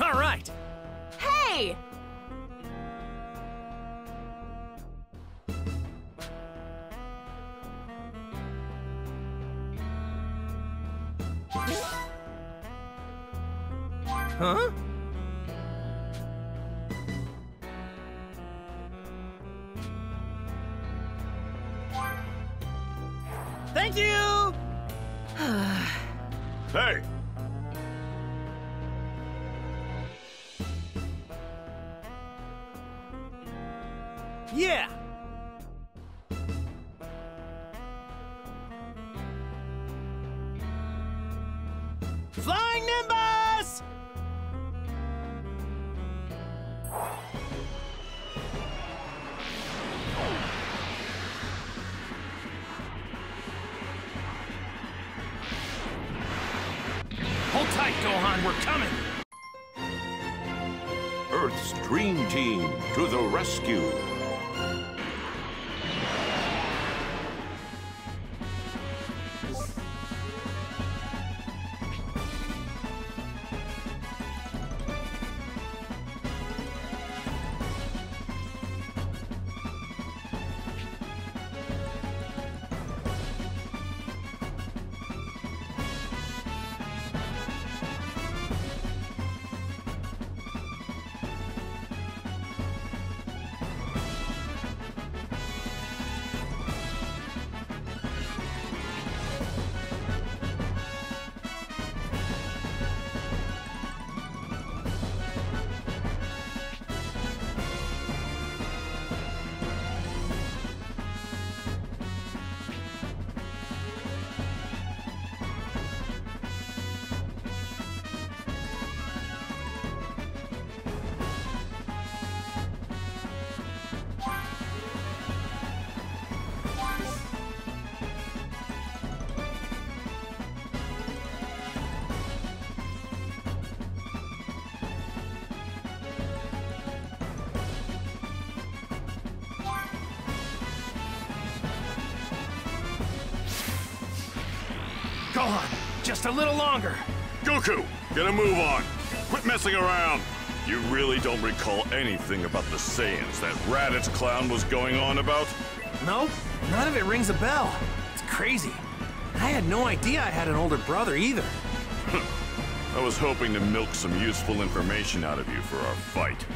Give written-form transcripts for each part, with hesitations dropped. All right. Hey! Huh? Thank you! Hey! Yeah! Flying Nimbus! Hold tight, Gohan, we're coming! Earth's Dream Team to the rescue! Gohan, just a little longer. Goku, get a move on. Quit messing around. You really don't recall anything about the Saiyans that Raditz clown was going on about? No, none of it rings a bell. It's crazy. I had no idea I had an older brother either. I was hoping to milk some useful information out of you for our fight.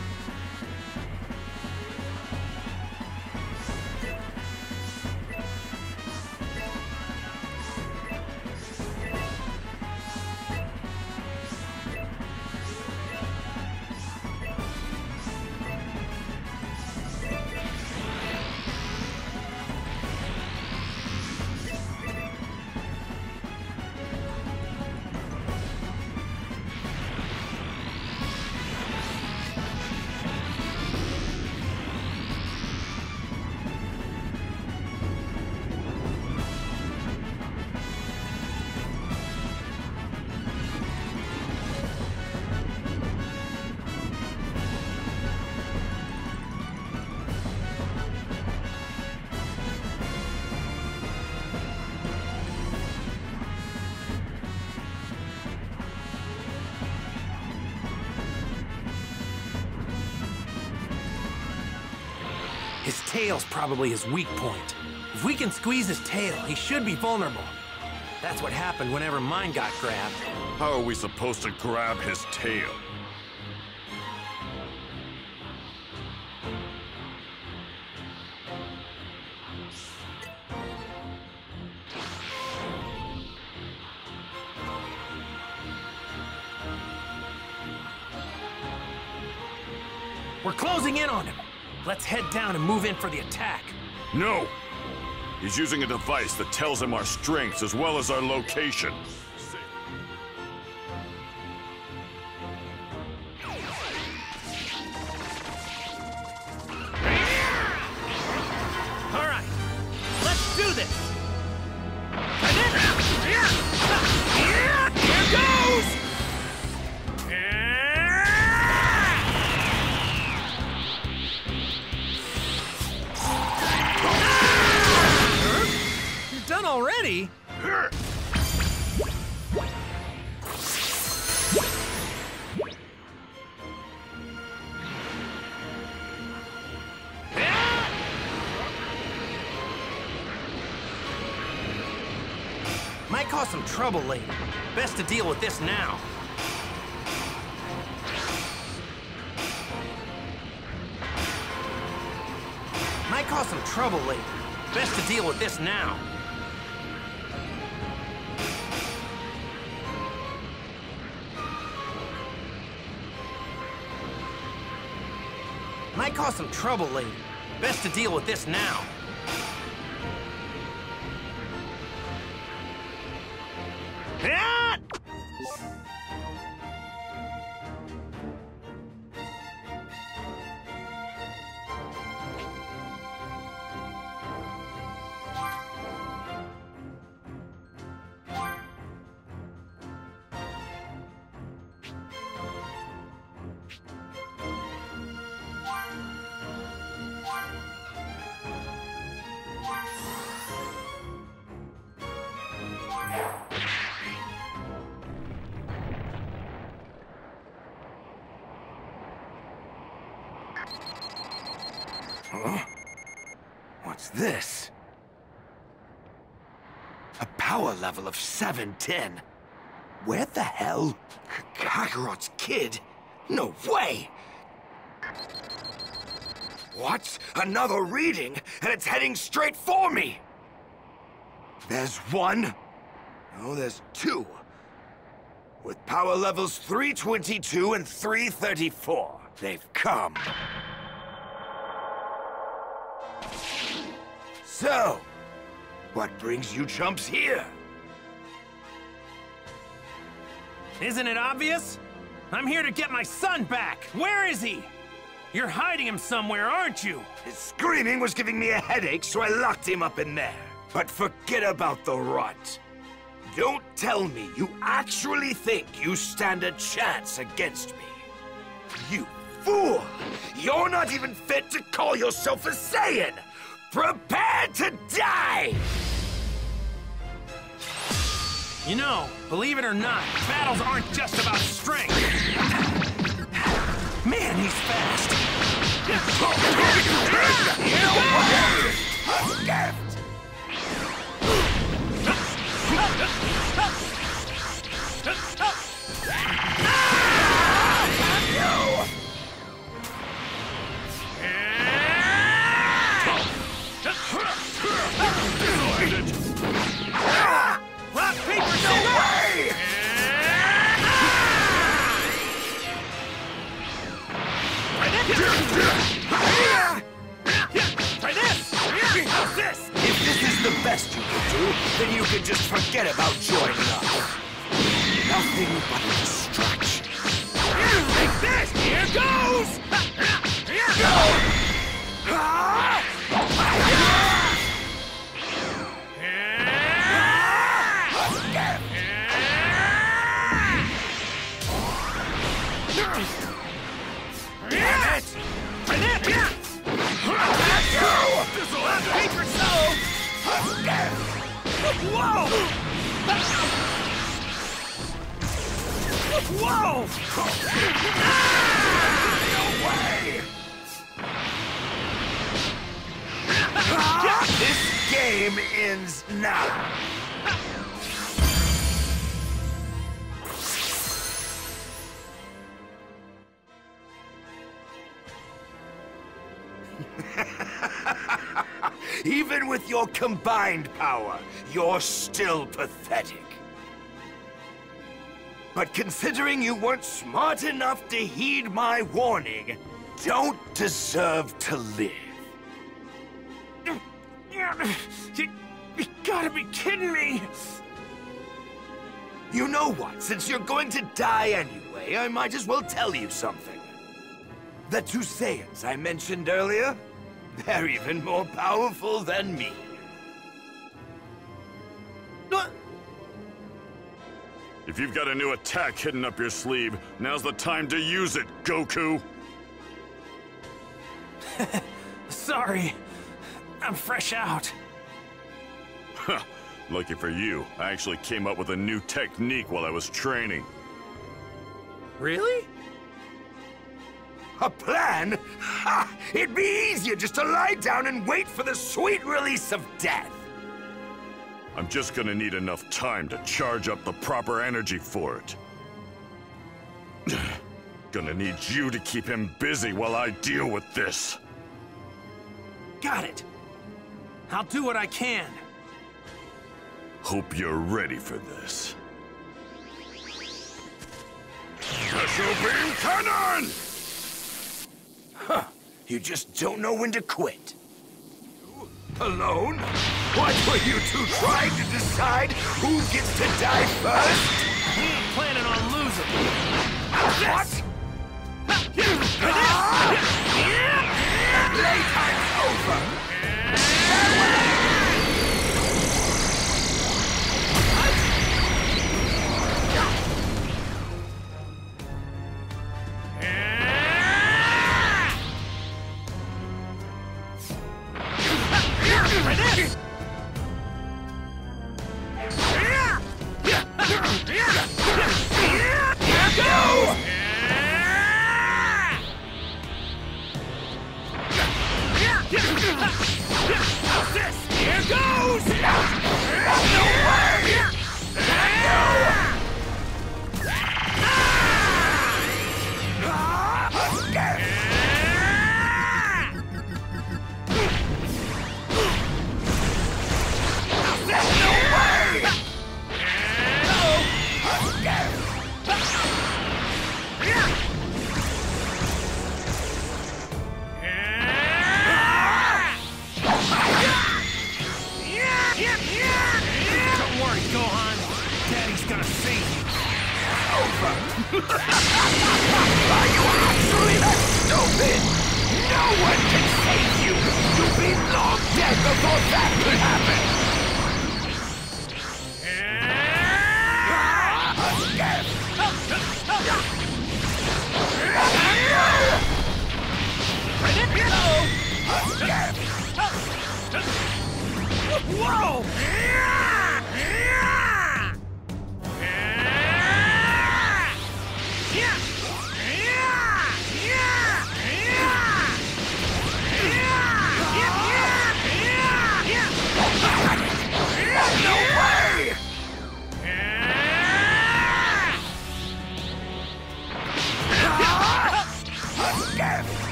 His tail's probably his weak point. If we can squeeze his tail, he should be vulnerable. That's what happened whenever mine got grabbed. How are we supposed to grab his tail? We're closing in on him. Let's head down and move in for the attack. No! He's using a device that tells him our strengths as well as our location. All right, let's do this! Already? cause some trouble later. Best to deal with this now. Might cause some trouble later. Best to deal with this now. Might cause some trouble later. Best to deal with this now. Huh? What's this? A power level of 710. Where the hell? Kakarot's kid? No way! What? Another reading? And it's heading straight for me! There's one? No, there's two. With power levels 322 and 334. They've come. So, what brings you chumps here? Isn't it obvious? I'm here to get my son back! Where is he? You're hiding him somewhere, aren't you? His screaming was giving me a headache, so I locked him up in there. But forget about the rot. Don't tell me you actually think you stand a chance against me. You fool! You're not even fit to call yourself a Saiyan! Prepare to die! You know, believe it or not, battles aren't just about strength. Man, he's fast. If this is the best you can do, then you can just forget about joining us. Nothing but a distraction. You think this? Here goes! Whoa! Whoa! No way! This game ends now. Even with your combined power, you're still pathetic. But considering you weren't smart enough to heed my warning, don't deserve to live. You gotta be kidding me! You know what? Since you're going to die anyway, I might as well tell you something. The two Saiyans I mentioned earlier? They're even more powerful than me. If you've got a new attack hidden up your sleeve, now's the time to use it, Goku! Sorry. I'm fresh out. Lucky for you, I actually came up with a new technique while I was training. Really? A plan? Ha! It'd be easier just to lie down and wait for the sweet release of death. I'm just gonna need enough time to charge up the proper energy for it. Gonna need you to keep him busy while I deal with this. Got it. I'll do what I can. Hope you're ready for this. Special Beam Cannon! Huh. You just don't know when to quit. You alone? What were you two trying to decide who gets to die first? We ain't planning on losing. What? Playtime's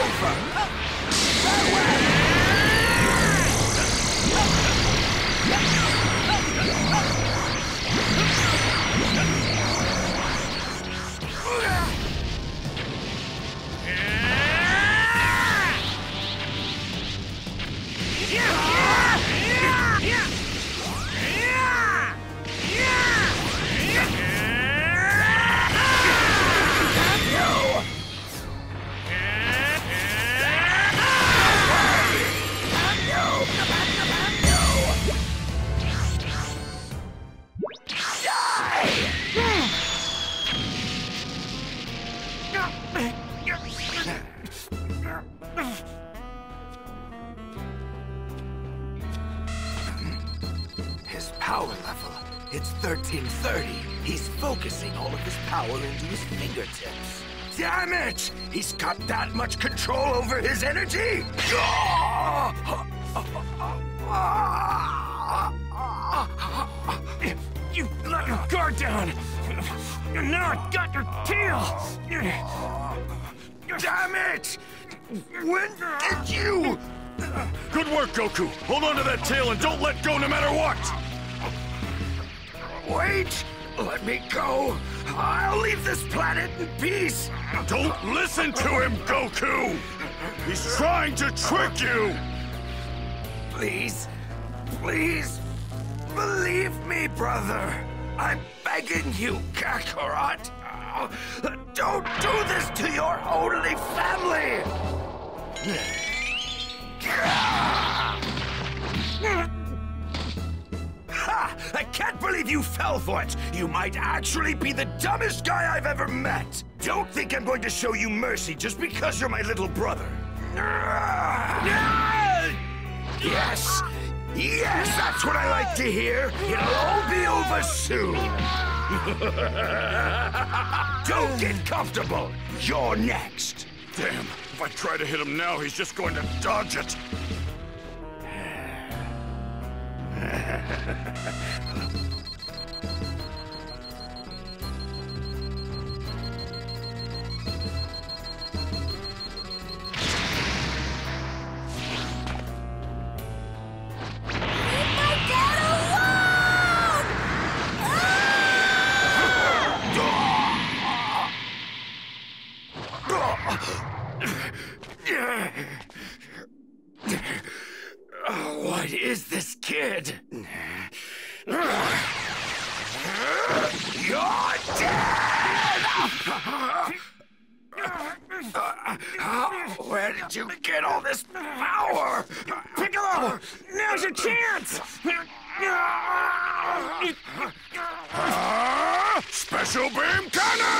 over! Yeah. his power level. It's 1330. He's focusing all of his power into his fingertips. Damn it! He's got that much control over his energy? You let your guard down! And now I got your tail! Damn it! When did you? Good work, Goku! Hold on to that tail and don't let go no matter what! Wait! Let me go! I'll leave this planet in peace! Don't listen to him, Goku! He's trying to trick you! Please, please, believe me, brother! I'm begging you, Kakarot! Don't do this to your only family! Ha! I can't believe you fell for it! You might actually be the dumbest guy I've ever met! Don't think I'm going to show you mercy just because you're my little brother! Yes! Yes, that's what I like to hear! It'll all be over soon! Don't get comfortable! You're next! Damn, if I try to hit him now, he's just going to dodge it! What is this kid? You're dead! Where did you get all this power? Piccolo! Now's your chance! Special Beam Cannon!